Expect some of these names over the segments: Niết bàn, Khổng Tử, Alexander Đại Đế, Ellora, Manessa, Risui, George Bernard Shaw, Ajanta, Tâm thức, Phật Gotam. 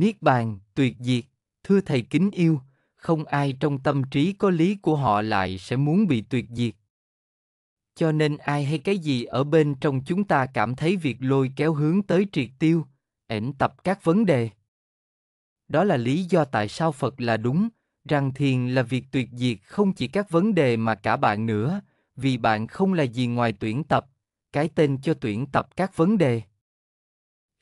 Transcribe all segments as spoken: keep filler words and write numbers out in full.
Niết bàn, tuyệt diệt, thưa Thầy kính yêu, không ai trong tâm trí có lý của họ lại sẽ muốn bị tuyệt diệt. Cho nên ai hay cái gì ở bên trong chúng ta cảm thấy việc lôi kéo hướng tới triệt tiêu, ẩn tập các vấn đề. Đó là lý do tại sao Phật là đúng, rằng thiền là việc tuyệt diệt không chỉ các vấn đề mà cả bạn nữa, vì bạn không là gì ngoài tuyển tập, cái tên cho tuyển tập các vấn đề.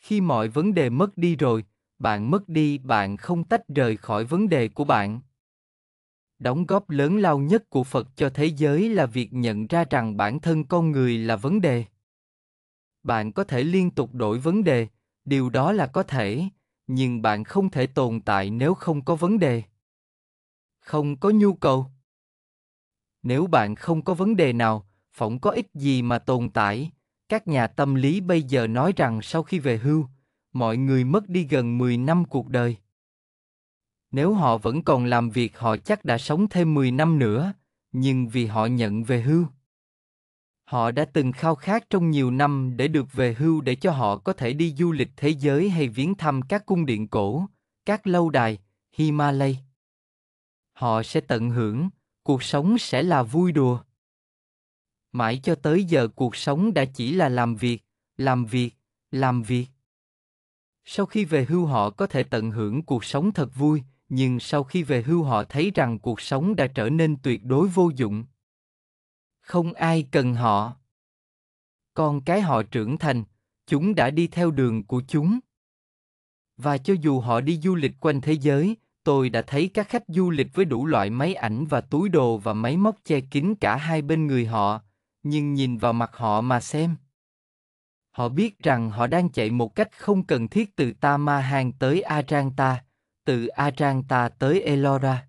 Khi mọi vấn đề mất đi rồi, bạn mất đi, bạn không tách rời khỏi vấn đề của bạn. Đóng góp lớn lao nhất của Phật cho thế giới là việc nhận ra rằng bản thân con người là vấn đề. Bạn có thể liên tục đổi vấn đề, điều đó là có thể, nhưng bạn không thể tồn tại nếu không có vấn đề. Không có nhu cầu. Nếu bạn không có vấn đề nào, phỏng có ích gì mà tồn tại. Các nhà tâm lý bây giờ nói rằng sau khi về hưu, mọi người mất đi gần mười năm cuộc đời. Nếu họ vẫn còn làm việc họ chắc đã sống thêm mười năm nữa, nhưng vì họ nhận về hưu. Họ đã từng khao khát trong nhiều năm để được về hưu để cho họ có thể đi du lịch thế giới hay viếng thăm các cung điện cổ, các lâu đài, Himalaya. Họ sẽ tận hưởng, cuộc sống sẽ là vui đùa. Mãi cho tới giờ cuộc sống đã chỉ là làm việc, làm việc, làm việc. Sau khi về hưu họ có thể tận hưởng cuộc sống thật vui, nhưng sau khi về hưu họ thấy rằng cuộc sống đã trở nên tuyệt đối vô dụng. Không ai cần họ. Con cái họ trưởng thành, chúng đã đi theo đường của chúng. Và cho dù họ đi du lịch quanh thế giới, tôi đã thấy các khách du lịch với đủ loại máy ảnh và túi đồ và máy móc che kín cả hai bên người họ, nhưng nhìn vào mặt họ mà xem. Họ biết rằng họ đang chạy một cách không cần thiết từ Tamahan tới Ajanta, từ Ajanta tới Ellora.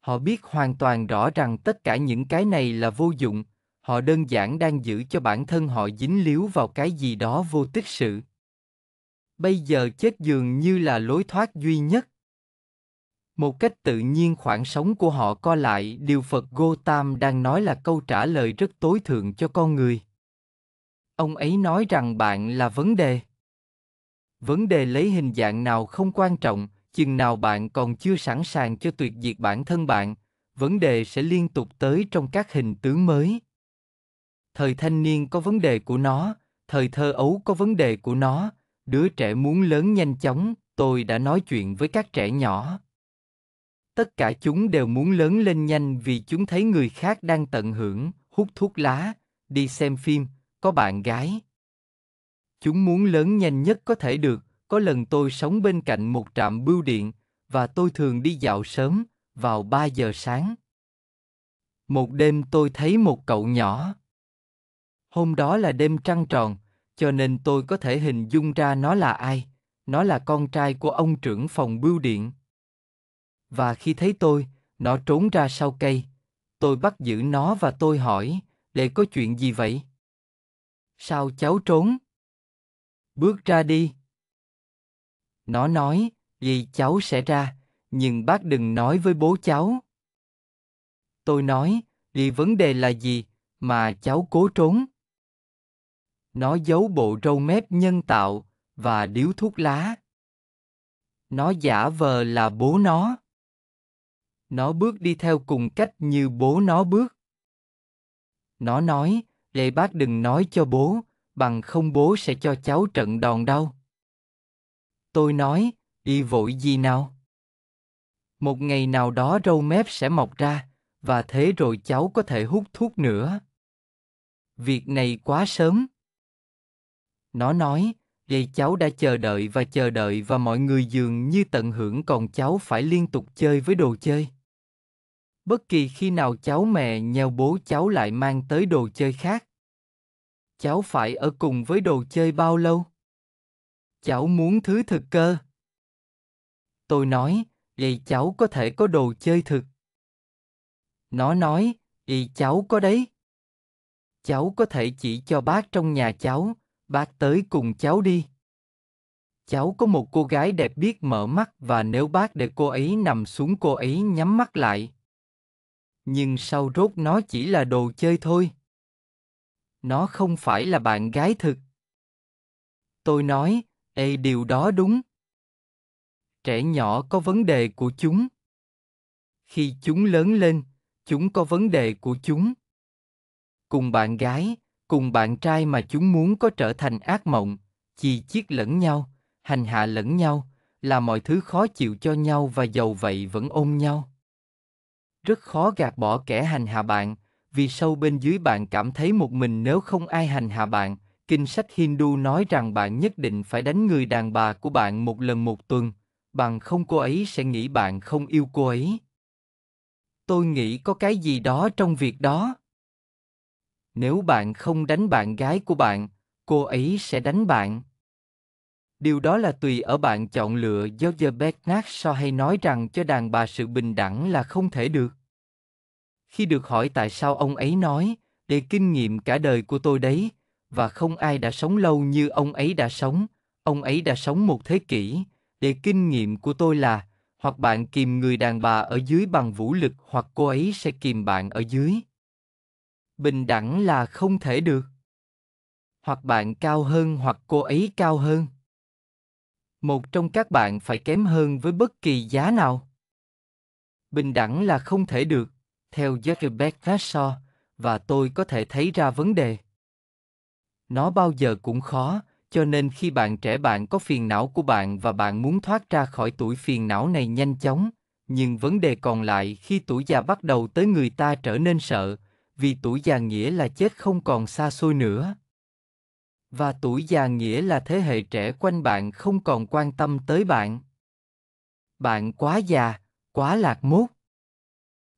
Họ biết hoàn toàn rõ rằng tất cả những cái này là vô dụng, họ đơn giản đang giữ cho bản thân họ dính líu vào cái gì đó vô tích sự. Bây giờ chết dường như là lối thoát duy nhất. Một cách tự nhiên khoảng sống của họ co lại, điều Phật Gotam đang nói là câu trả lời rất tối thượng cho con người. Ông ấy nói rằng bạn là vấn đề. Vấn đề lấy hình dạng nào không quan trọng, chừng nào bạn còn chưa sẵn sàng cho tuyệt diệt bản thân bạn, vấn đề sẽ liên tục tới trong các hình tướng mới. Thời thanh niên có vấn đề của nó, thời thơ ấu có vấn đề của nó, đứa trẻ muốn lớn nhanh chóng, tôi đã nói chuyện với các trẻ nhỏ. Tất cả chúng đều muốn lớn lên nhanh vì chúng thấy người khác đang tận hưởng, hút thuốc lá, đi xem phim, có bạn gái. Chúng muốn lớn nhanh nhất có thể được. Có lần tôi sống bên cạnh một trạm bưu điện và tôi thường đi dạo sớm, vào ba giờ sáng. Một đêm tôi thấy một cậu nhỏ. Hôm đó là đêm trăng tròn, cho nên tôi có thể hình dung ra nó là ai. Nó là con trai của ông trưởng phòng bưu điện. Và khi thấy tôi, nó trốn ra sau cây. Tôi bắt giữ nó và tôi hỏi, "Để có chuyện gì vậy?" "Sao cháu trốn? Bước ra đi." Nó nói, "Vậy cháu sẽ ra, nhưng bác đừng nói với bố cháu." Tôi nói, "Vì vấn đề là gì mà cháu cố trốn?" Nó giấu bộ râu mép nhân tạo và điếu thuốc lá. Nó giả vờ là bố nó. Nó bước đi theo cùng cách như bố nó bước. Nó nói, "Vậy bác đừng nói cho bố, bằng không bố sẽ cho cháu trận đòn đau." Tôi nói, "Đi vội gì nào? Một ngày nào đó râu mép sẽ mọc ra, và thế rồi cháu có thể hút thuốc nữa. Việc này quá sớm." Nó nói, "Vậy cháu đã chờ đợi và chờ đợi và mọi người dường như tận hưởng còn cháu phải liên tục chơi với đồ chơi. Bất kỳ khi nào cháu mè nheo bố cháu lại mang tới đồ chơi khác. Cháu phải ở cùng với đồ chơi bao lâu? Cháu muốn thứ thực cơ." Tôi nói, "Vậy cháu có thể có đồ chơi thực." Nó nói, "Vậy cháu có đấy. Cháu có thể chỉ cho bác trong nhà cháu, bác tới cùng cháu đi. Cháu có một cô gái đẹp biết mở mắt và nếu bác để cô ấy nằm xuống cô ấy nhắm mắt lại. Nhưng sau rốt nó chỉ là đồ chơi thôi. Nó không phải là bạn gái thực." Tôi nói, "Ê, điều đó đúng. trẻ nhỏ có vấn đề của chúng. Khi chúng lớn lên, chúng có vấn đề của chúng. Cùng bạn gái, cùng bạn trai mà chúng muốn có trở thành ác mộng, chi chiết lẫn nhau, hành hạ lẫn nhau, là mọi thứ khó chịu cho nhau và dầu vậy vẫn ôm nhau. Rất khó gạt bỏ kẻ hành hạ bạn, vì sâu bên dưới bạn cảm thấy một mình nếu không ai hành hạ bạn. Kinh sách Hindu nói rằng bạn nhất định phải đánh người đàn bà của bạn một lần một tuần, bằng không cô ấy sẽ nghĩ bạn không yêu cô ấy. Tôi nghĩ có cái gì đó trong việc đó. Nếu bạn không đánh bạn gái của bạn, cô ấy sẽ đánh bạn. Điều đó là tùy ở bạn chọn lựa. George Bernard Shaw hay nói rằng cho đàn bà sự bình đẳng là không thể được. Khi được hỏi tại sao ông ấy nói, để kinh nghiệm cả đời của tôi đấy, và không ai đã sống lâu như ông ấy đã sống, ông ấy đã sống một thế kỷ, để kinh nghiệm của tôi là, hoặc bạn kìm người đàn bà ở dưới bằng vũ lực hoặc cô ấy sẽ kìm bạn ở dưới. Bình đẳng là không thể được. Hoặc bạn cao hơn hoặc cô ấy cao hơn. Một trong các bạn phải kém hơn với bất kỳ giá nào. Bình đẳng là không thể được, theo George Bernard Shaw, và tôi có thể thấy ra vấn đề. Nó bao giờ cũng khó, cho nên khi bạn trẻ bạn có phiền não của bạn và bạn muốn thoát ra khỏi tuổi phiền não này nhanh chóng, nhưng vấn đề còn lại khi tuổi già bắt đầu tới người ta trở nên sợ, vì tuổi già nghĩa là chết không còn xa xôi nữa. Và tuổi già nghĩa là thế hệ trẻ quanh bạn không còn quan tâm tới bạn. Bạn quá già, quá lạc mốt.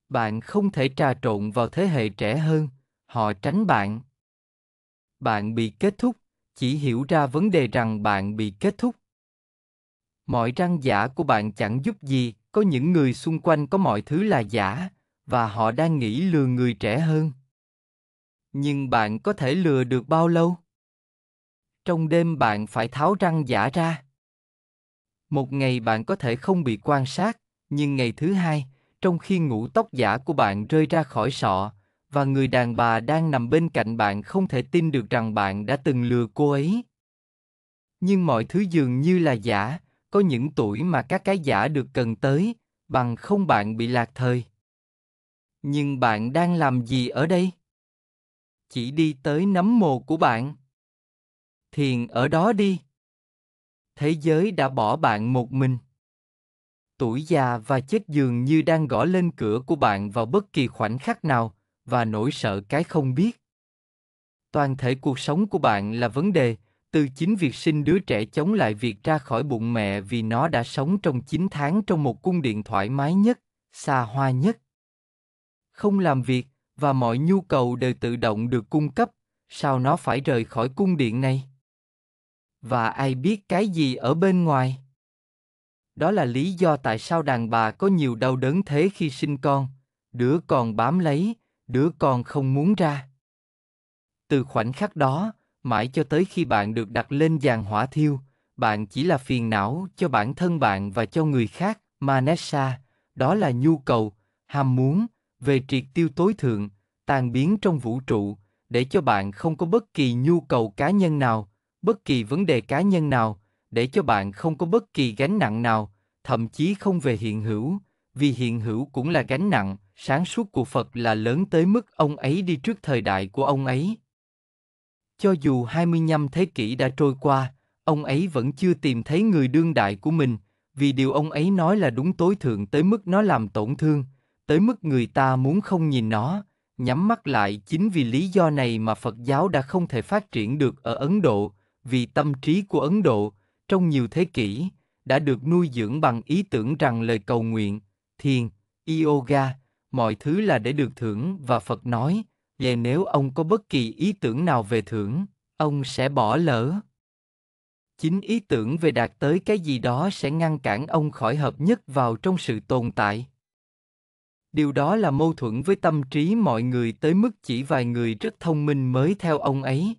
Bạn không thể trà trộn vào thế hệ trẻ hơn, họ tránh bạn. Bạn bị kết thúc, chỉ hiểu ra vấn đề rằng bạn bị kết thúc. Mọi răng giả của bạn chẳng giúp gì, có những người xung quanh có mọi thứ là giả, và họ đang nghĩ lừa người trẻ hơn. Nhưng bạn có thể lừa được bao lâu? Trong đêm bạn phải tháo răng giả ra. Một ngày bạn có thể không bị quan sát, nhưng ngày thứ hai, trong khi ngũ tóc giả của bạn rơi ra khỏi sọ, và người đàn bà đang nằm bên cạnh bạn không thể tin được rằng bạn đã từng lừa cô ấy. Nhưng mọi thứ dường như là giả, có những tuổi mà các cái giả được cần tới, bằng không bạn bị lạc thời. Nhưng bạn đang làm gì ở đây? Chỉ đi tới nấm mồ của bạn. Thiền ở đó đi. Thế giới đã bỏ bạn một mình. Tuổi già và chết dường như đang gõ lên cửa của bạn vào bất kỳ khoảnh khắc nào, và nỗi sợ cái không biết. Toàn thể cuộc sống của bạn là vấn đề, từ chính việc sinh đứa trẻ chống lại việc ra khỏi bụng mẹ vì nó đã sống trong chín tháng trong một cung điện thoải mái nhất, xa hoa nhất. Không làm việc, và mọi nhu cầu đều tự động được cung cấp, sao nó phải rời khỏi cung điện này? Và ai biết cái gì ở bên ngoài? Đó là lý do tại sao đàn bà có nhiều đau đớn thế khi sinh con, đứa con bám lấy, đứa con không muốn ra. Từ khoảnh khắc đó, mãi cho tới khi bạn được đặt lên giàn hỏa thiêu, bạn chỉ là phiền não cho bản thân bạn và cho người khác. Manessa, đó là nhu cầu, ham muốn, về triệt tiêu tối thượng, tan biến trong vũ trụ, để cho bạn không có bất kỳ nhu cầu cá nhân nào, bất kỳ vấn đề cá nhân nào, để cho bạn không có bất kỳ gánh nặng nào, thậm chí không về hiện hữu, vì hiện hữu cũng là gánh nặng. Sáng suốt của Phật là lớn tới mức ông ấy đi trước thời đại của ông ấy. Cho dù hai mươi lăm thế kỷ đã trôi qua, ông ấy vẫn chưa tìm thấy người đương đại của mình, vì điều ông ấy nói là đúng tối thượng tới mức nó làm tổn thương, tới mức người ta muốn không nhìn nó, nhắm mắt lại. Chính vì lý do này mà Phật giáo đã không thể phát triển được ở Ấn Độ, vì tâm trí của Ấn Độ, trong nhiều thế kỷ, đã được nuôi dưỡng bằng ý tưởng rằng lời cầu nguyện, thiền, yoga, mọi thứ là để được thưởng, và Phật nói, vậy nếu ông có bất kỳ ý tưởng nào về thưởng, ông sẽ bỏ lỡ. Chính ý tưởng về đạt tới cái gì đó sẽ ngăn cản ông khỏi hợp nhất vào trong sự tồn tại. Điều đó là mâu thuẫn với tâm trí mọi người tới mức chỉ vài người rất thông minh mới theo ông ấy.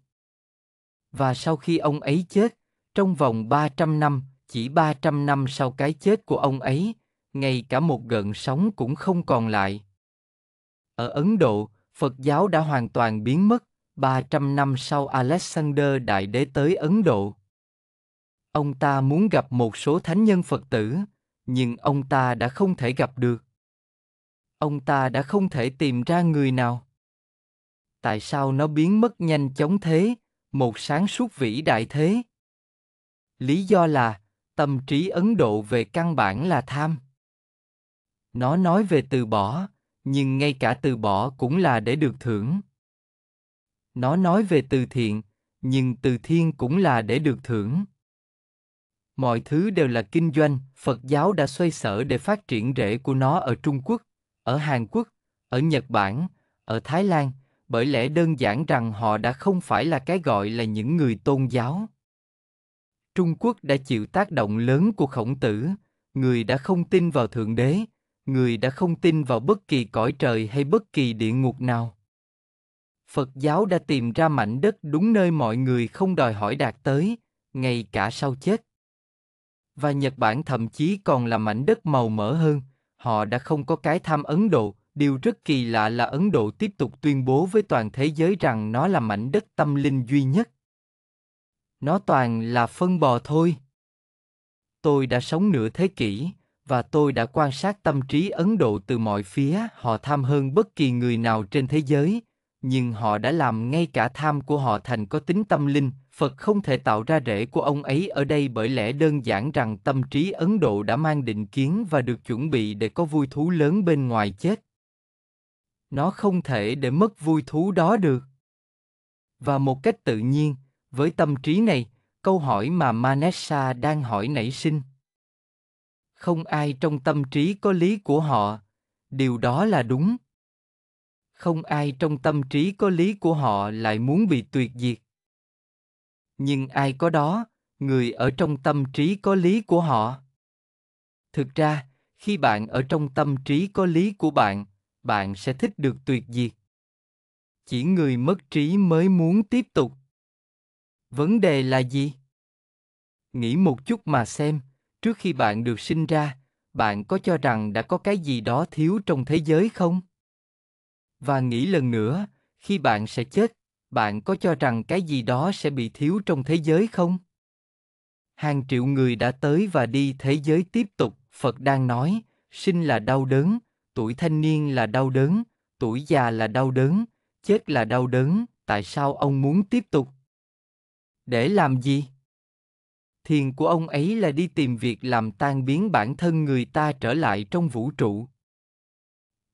Và sau khi ông ấy chết, trong vòng ba trăm năm, chỉ ba trăm năm sau cái chết của ông ấy, ngay cả một gợn sóng cũng không còn lại. Ở Ấn Độ, Phật giáo đã hoàn toàn biến mất, ba trăm năm sau Alexander Đại Đế tới Ấn Độ. Ông ta muốn gặp một số thánh nhân Phật tử, nhưng ông ta đã không thể gặp được. Ông ta đã không thể tìm ra người nào. Tại sao nó biến mất nhanh chóng thế, một sáng suốt vĩ đại thế? Lý do là, tâm trí Ấn Độ về căn bản là tham. Nó nói về từ bỏ, nhưng ngay cả từ bỏ cũng là để được thưởng. Nó nói về từ thiện, nhưng từ thiên cũng là để được thưởng. Mọi thứ đều là kinh doanh, Phật giáo đã xoay sở để phát triển rễ của nó ở Trung Quốc, ở Hàn Quốc, ở Nhật Bản, ở Thái Lan, bởi lẽ đơn giản rằng họ đã không phải là cái gọi là những người tôn giáo. Trung Quốc đã chịu tác động lớn của Khổng Tử, người đã không tin vào Thượng Đế, người đã không tin vào bất kỳ cõi trời hay bất kỳ địa ngục nào. Phật giáo đã tìm ra mảnh đất đúng nơi mọi người không đòi hỏi đạt tới, ngay cả sau chết. Và Nhật Bản thậm chí còn là mảnh đất màu mỡ hơn, họ đã không có cái tham Ấn Độ. Điều rất kỳ lạ là Ấn Độ tiếp tục tuyên bố với toàn thế giới rằng nó là mảnh đất tâm linh duy nhất. Nó toàn là phân bò thôi. Tôi đã sống nửa thế kỷ, và tôi đã quan sát tâm trí Ấn Độ từ mọi phía. Họ tham hơn bất kỳ người nào trên thế giới, nhưng họ đã làm ngay cả tham của họ thành có tính tâm linh. Phật không thể tạo ra rễ của ông ấy ở đây bởi lẽ đơn giản rằng tâm trí Ấn Độ đã mang định kiến và được chuẩn bị để có vui thú lớn bên ngoài chết. Nó không thể để mất vui thú đó được. Và một cách tự nhiên, với tâm trí này, câu hỏi mà Manessa đang hỏi nảy sinh. Không ai trong tâm trí có lý của họ, điều đó là đúng. Không ai trong tâm trí có lý của họ lại muốn bị tuyệt diệt. Nhưng ai có đó, người ở trong tâm trí có lý của họ. Thực ra, khi bạn ở trong tâm trí có lý của bạn, bạn sẽ thích được tuyệt diệt. Chỉ người mất trí mới muốn tiếp tục. Vấn đề là gì? Nghĩ một chút mà xem, trước khi bạn được sinh ra, bạn có cho rằng đã có cái gì đó thiếu trong thế giới không? Và nghĩ lần nữa, khi bạn sẽ chết, bạn có cho rằng cái gì đó sẽ bị thiếu trong thế giới không? Hàng triệu người đã tới và đi, thế giới tiếp tục. Phật đang nói, sinh là đau đớn, tuổi thanh niên là đau đớn, tuổi già là đau đớn, chết là đau đớn. Tại sao ông muốn tiếp tục? Để làm gì? Thiền của ông ấy là đi tìm việc làm tan biến bản thân người ta trở lại trong vũ trụ.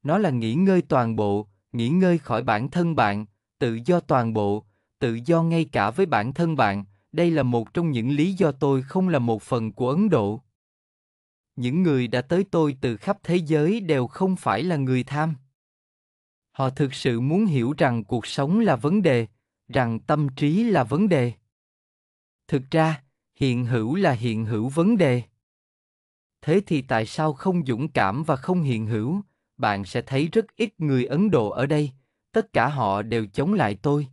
Nó là nghỉ ngơi toàn bộ, nghỉ ngơi khỏi bản thân bạn, tự do toàn bộ, tự do ngay cả với bản thân bạn. Đây là một trong những lý do tôi không là một phần của Ấn Độ. Những người đã tới tôi từ khắp thế giới đều không phải là người tham. Họ thực sự muốn hiểu rằng cuộc sống là vấn đề, rằng tâm trí là vấn đề. Thực ra, hiện hữu là hiện hữu vấn đề. Thế thì tại sao không dũng cảm và không hiện hữu? Bạn sẽ thấy rất ít người Ấn Độ ở đây, tất cả họ đều chống lại tôi.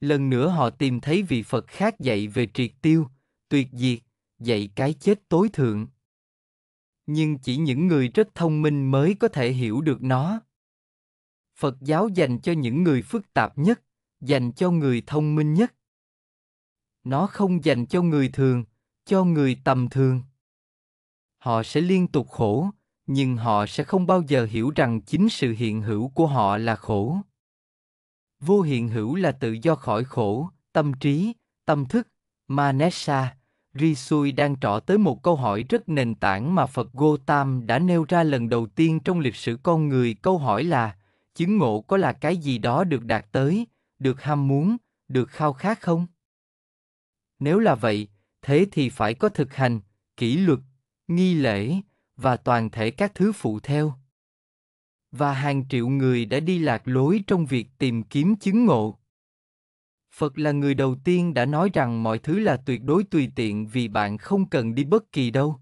Lần nữa họ tìm thấy vị Phật khác dạy về triệt tiêu, tuyệt diệt, dạy cái chết tối thượng. Nhưng chỉ những người rất thông minh mới có thể hiểu được nó. Phật giáo dành cho những người phức tạp nhất, dành cho người thông minh nhất. Nó không dành cho người thường, cho người tầm thường. Họ sẽ liên tục khổ, nhưng họ sẽ không bao giờ hiểu rằng chính sự hiện hữu của họ là khổ. Vô hiện hữu là tự do khỏi khổ. Tâm trí, tâm thức, Manessa, Risui đang trỏ tới một câu hỏi rất nền tảng mà Phật Gotam đã nêu ra lần đầu tiên trong lịch sử con người. Câu hỏi là, chứng ngộ có là cái gì đó được đạt tới, được ham muốn, được khao khát không? Nếu là vậy, thế thì phải có thực hành, kỷ luật, nghi lễ, và toàn thể các thứ phụ theo. Và hàng triệu người đã đi lạc lối trong việc tìm kiếm chứng ngộ. Phật là người đầu tiên đã nói rằng mọi thứ là tuyệt đối tùy tiện vì bạn không cần đi bất kỳ đâu.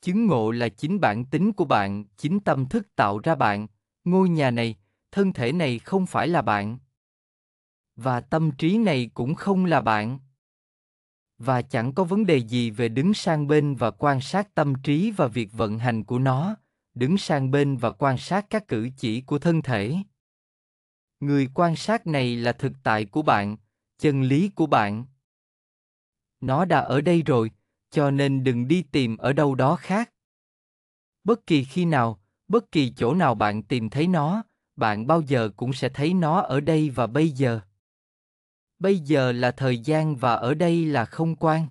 Chứng ngộ là chính bản tính của bạn, chính tâm thức tạo ra bạn. Ngôi nhà này, thân thể này không phải là bạn. Và tâm trí này cũng không là bạn. Và chẳng có vấn đề gì về đứng sang bên và quan sát tâm trí và việc vận hành của nó, đứng sang bên và quan sát các cử chỉ của thân thể. Người quan sát này là thực tại của bạn, chân lý của bạn. Nó đã ở đây rồi, cho nên đừng đi tìm ở đâu đó khác. Bất kỳ khi nào, bất kỳ chỗ nào bạn tìm thấy nó, bạn bao giờ cũng sẽ thấy nó ở đây và bây giờ. Bây giờ là thời gian và ở đây là không gian.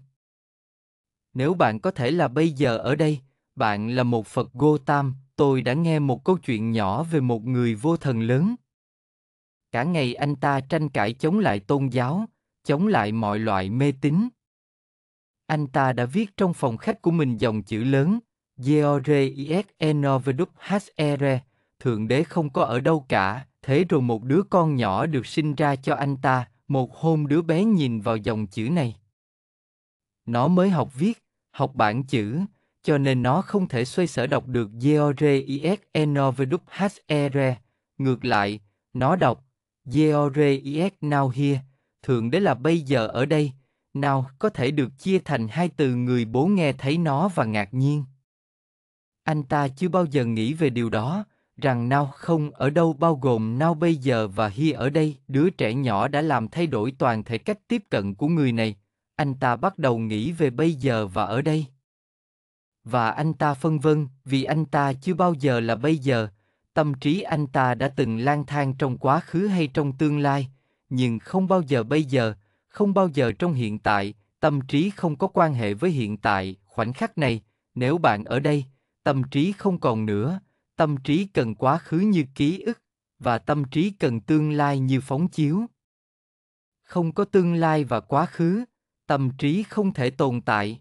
Nếu bạn có thể là bây giờ ở đây, bạn là một Phật Gotam. Tôi đã nghe một câu chuyện nhỏ về một người vô thần lớn. Cả ngày anh ta tranh cãi chống lại tôn giáo, chống lại mọi loại mê tín. Anh ta đã viết trong phòng khách của mình dòng chữ lớn, G O R I S N V H E R E, Thượng Đế không có ở đâu cả. Thế rồi một đứa con nhỏ được sinh ra cho anh ta. Một hôm đứa bé nhìn vào dòng chữ này. Nó mới học viết, học bảng chữ, cho nên nó không thể xoay sở đọc được G O R I S N V H E R E. Ngược lại, nó đọc G O R I S Now Here, Thượng Đế là bây giờ ở đây. Now có thể được chia thành hai từ. Người bố nghe thấy nó và ngạc nhiên. Anh ta chưa bao giờ nghĩ về điều đó, rằng Now không ở đâu bao gồm Now bây giờ và Here ở đây. Đứa trẻ nhỏ đã làm thay đổi toàn thể cách tiếp cận của người này. Anh ta bắt đầu nghĩ về bây giờ và ở đây. Và anh ta phân vân, vì anh ta chưa bao giờ là bây giờ. Tâm trí anh ta đã từng lang thang trong quá khứ hay trong tương lai, nhưng không bao giờ bây giờ, không bao giờ trong hiện tại. Tâm trí không có quan hệ với hiện tại, khoảnh khắc này. Nếu bạn ở đây, tâm trí không còn nữa. Tâm trí cần quá khứ như ký ức, và tâm trí cần tương lai như phóng chiếu. Không có tương lai và quá khứ, tâm trí không thể tồn tại.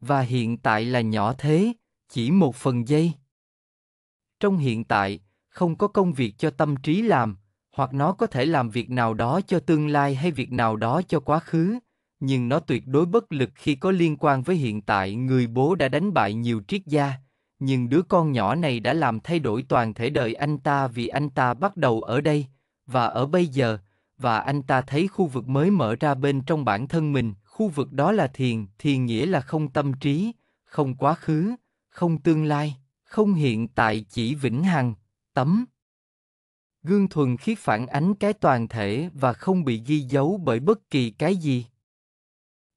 Và hiện tại là nhỏ thế, chỉ một phần giây. Trong hiện tại, không có công việc cho tâm trí làm, hoặc nó có thể làm việc nào đó cho tương lai hay việc nào đó cho quá khứ, nhưng nó tuyệt đối bất lực khi có liên quan với hiện tại. Người bố đã đánh bại nhiều triết gia, nhưng đứa con nhỏ này đã làm thay đổi toàn thể đời anh ta, vì anh ta bắt đầu ở đây, và ở bây giờ, và anh ta thấy khu vực mới mở ra bên trong bản thân mình. Khu vực đó là thiền, thiền nghĩa là không tâm trí, không quá khứ, không tương lai, không hiện tại, chỉ vĩnh hằng, tấm gương thuần khiết phản ánh cái toàn thể và không bị ghi dấu bởi bất kỳ cái gì.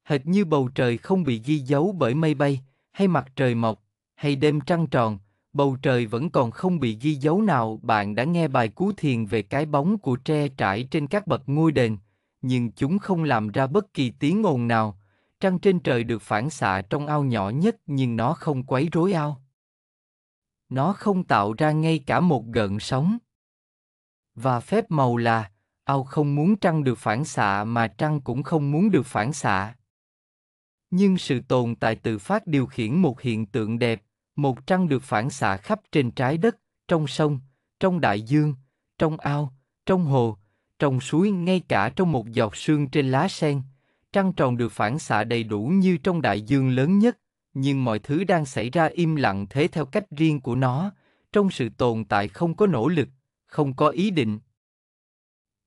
Hệt như bầu trời không bị ghi dấu bởi mây bay, hay mặt trời mọc, hay đêm trăng tròn, bầu trời vẫn còn không bị ghi dấu nào. Bạn đã nghe bài Cú Thiền về cái bóng của tre trải trên các bậc ngôi đền, nhưng chúng không làm ra bất kỳ tiếng ồn nào. Trăng trên trời được phản xạ trong ao nhỏ nhất, nhưng nó không quấy rối ao. Nó không tạo ra ngay cả một gợn sóng. Và phép màu là, ao không muốn trăng được phản xạ mà trăng cũng không muốn được phản xạ. Nhưng sự tồn tại tự phát điều khiển một hiện tượng đẹp, một trăng được phản xạ khắp trên trái đất, trong sông, trong đại dương, trong ao, trong hồ, trong suối, ngay cả trong một giọt sương trên lá sen. Trăng tròn được phản xạ đầy đủ như trong đại dương lớn nhất, nhưng mọi thứ đang xảy ra im lặng thế theo cách riêng của nó, trong sự tồn tại không có nỗ lực, không có ý định.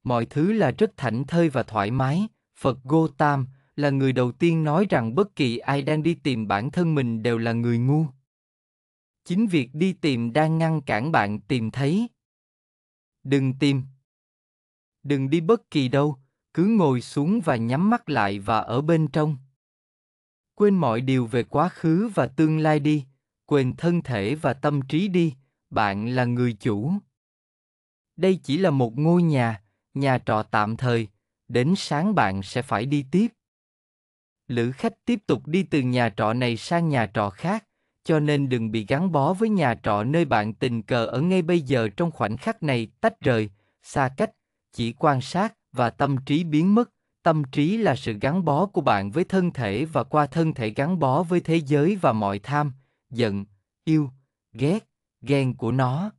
Mọi thứ là rất thảnh thơi và thoải mái. Phật Gotam là người đầu tiên nói rằng bất kỳ ai đang đi tìm bản thân mình đều là người ngu. Chính việc đi tìm đang ngăn cản bạn tìm thấy. Đừng tìm. Đừng đi bất kỳ đâu, cứ ngồi xuống và nhắm mắt lại và ở bên trong. Quên mọi điều về quá khứ và tương lai đi, quên thân thể và tâm trí đi, bạn là người chủ. Đây chỉ là một ngôi nhà, nhà trọ tạm thời, đến sáng bạn sẽ phải đi tiếp. Lữ khách tiếp tục đi từ nhà trọ này sang nhà trọ khác, cho nên đừng bị gắn bó với nhà trọ nơi bạn tình cờ ở ngay bây giờ. Trong khoảnh khắc này, tách rời, xa cách, chỉ quan sát và tâm trí biến mất. Tâm trí là sự gắn bó của bạn với thân thể và qua thân thể gắn bó với thế giới và mọi tham, giận, yêu, ghét, ghen của nó.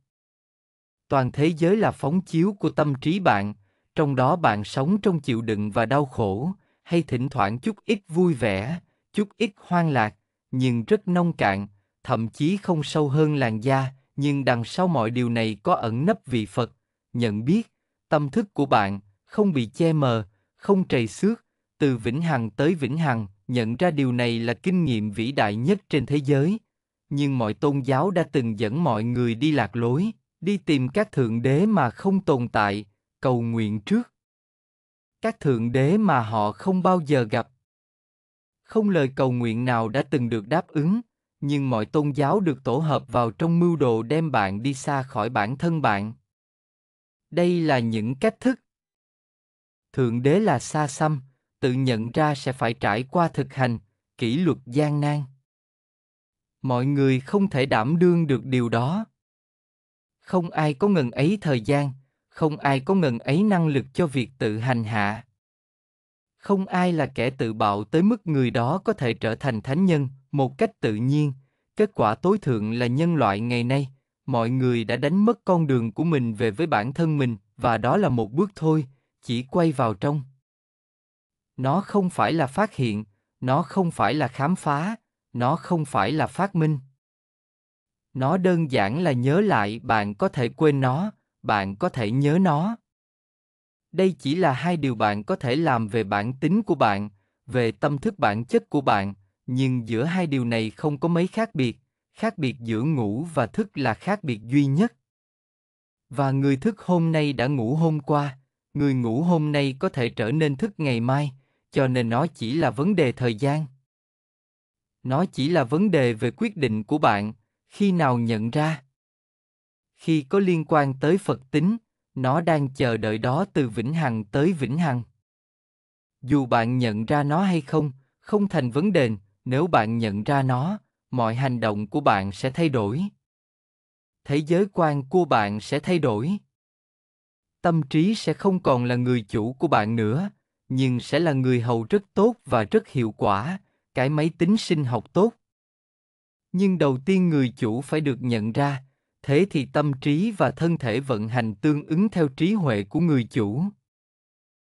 Toàn thế giới là phóng chiếu của tâm trí bạn, trong đó bạn sống trong chịu đựng và đau khổ, hay thỉnh thoảng chút ít vui vẻ, chút ít hoang lạc, nhưng rất nông cạn, thậm chí không sâu hơn làn da. Nhưng đằng sau mọi điều này có ẩn nấp vị Phật, nhận biết. Tâm thức của bạn không bị che mờ, không trầy xước, từ vĩnh hằng tới vĩnh hằng. Nhận ra điều này là kinh nghiệm vĩ đại nhất trên thế giới. Nhưng mọi tôn giáo đã từng dẫn mọi người đi lạc lối, đi tìm các thượng đế mà không tồn tại, cầu nguyện trước các thượng đế mà họ không bao giờ gặp. không lời cầu nguyện nào đã từng được đáp ứng, nhưng mọi tôn giáo được tổ hợp vào trong mưu đồ đem bạn đi xa khỏi bản thân bạn. Đây là những cách thức. Thượng đế là xa xăm, tự nhận ra sẽ phải trải qua thực hành, kỷ luật gian nan. Mọi người không thể đảm đương được điều đó. Không ai có ngần ấy thời gian, không ai có ngần ấy năng lực cho việc tự hành hạ. Không ai là kẻ tự bạo tới mức người đó có thể trở thành thánh nhân một cách tự nhiên. Kết quả tối thượng là nhân loại ngày nay, mọi người đã đánh mất con đường của mình về với bản thân mình, và đó là một bước thôi, chỉ quay vào trong. Nó không phải là phát hiện, nó không phải là khám phá, nó không phải là phát minh. Nó đơn giản là nhớ lại, bạn có thể quên nó, bạn có thể nhớ nó. Đây chỉ là hai điều bạn có thể làm về bản tính của bạn, về tâm thức bản chất của bạn, nhưng giữa hai điều này không có mấy khác biệt. Khác biệt giữa ngủ và thức là khác biệt duy nhất. Và người thức hôm nay đã ngủ hôm qua, người ngủ hôm nay có thể trở nên thức ngày mai, cho nên nó chỉ là vấn đề thời gian. Nó chỉ là vấn đề về quyết định của bạn, khi nào nhận ra. Khi có liên quan tới Phật tính, nó đang chờ đợi đó từ vĩnh hằng tới vĩnh hằng. Dù bạn nhận ra nó hay không, không thành vấn đề, nếu bạn nhận ra nó, mọi hành động của bạn sẽ thay đổi. Thế giới quan của bạn sẽ thay đổi. Tâm trí sẽ không còn là người chủ của bạn nữa, nhưng sẽ là người hầu rất tốt và rất hiệu quả, cái máy tính sinh học tốt. Nhưng đầu tiên người chủ phải được nhận ra, thế thì tâm trí và thân thể vận hành tương ứng theo trí huệ của người chủ.